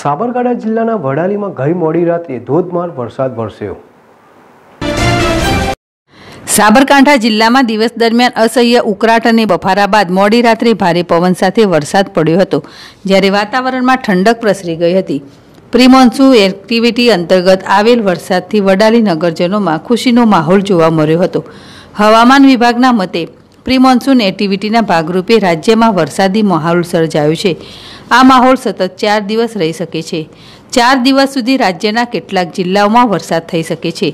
સાબરકાંઠા જિલ્લાના વડાલીમાં ગઈ મોડી રાતે ધોધમાર વરસાદ વરસ્યો. સાબરકાંઠા જિલ્લામાં દિવસ દરમિયાન અસહ્ય ઉકળાટ અને બફારા બાદ મોડી રાત્રે ભારે પવન સાથે વરસાદ પડ્યો હતો, જ્યારે વાતાવરણમાં ઠંડક પ્રસરી ગઈ હતી. પ્રી મોન્સૂન એક્ટિવિટી અંતર્ગત આવેલ વરસાદથી વડાલી નગરજનોમાં ખુશીનો માહોલ જોવા મળ્યો હતો. હવામાન વિભાગના મતે પ્રી મોન્સૂન એક્ટિવિટીના ભાગરૂપે રાજ્યમાં વરસાદી માહોલ સર્જાયો છે. આ માહોલ સતત 4 દિવસ રહી શકે છે. 4 દિવસ સુધી રાજ્યના કેટલાક જિલ્લાઓમાં વરસાદ થઈ શકે છે.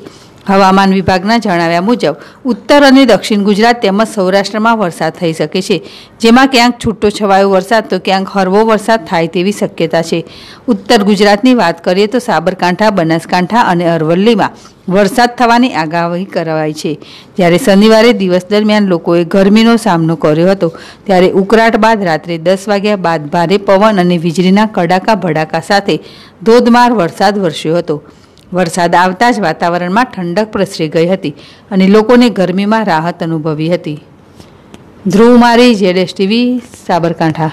હવામાન વિભાગના જણાવ્યા મુજબ ઉત્તર અને દક્ષિણ ગુજરાત તેમજ સૌરાષ્ટ્રમાં વરસાદ થઈ શકે છે, જેમાં ક્યાંક છૂટો છવાયો વરસાદ તો ક્યાંક હળવો વરસાદ થાય તેવી શક્યતા છે. ઉત્તર ગુજરાતની વાત કરીએ તો સાબરકાંઠા, બનાસકાંઠા અને અરવલ્લીમાં વરસાદ થવાની આગાહી કરાઈ છે. જ્યારે શનિવારે દિવસ દરમિયાન લોકોએ ગરમીનો સામનો કર્યો હતો, ત્યારે ઉકળાટ બાદ રાત્રે 10 વાગ્યા બાદ ભારે પવન અને વીજળીના કડાકા ભડાકા સાથે ધોધમાર વરસાદ વરસ્યો હતો. વરસાદ આવતા જ વાતાવરણમાં ઠંડક પ્રસરી ગઈ હતી અને લોકોને ગરમીમાં રાહત અનુભવી હતી. ધ્રુવ મારી, ZSTV, સાબરકાંઠા.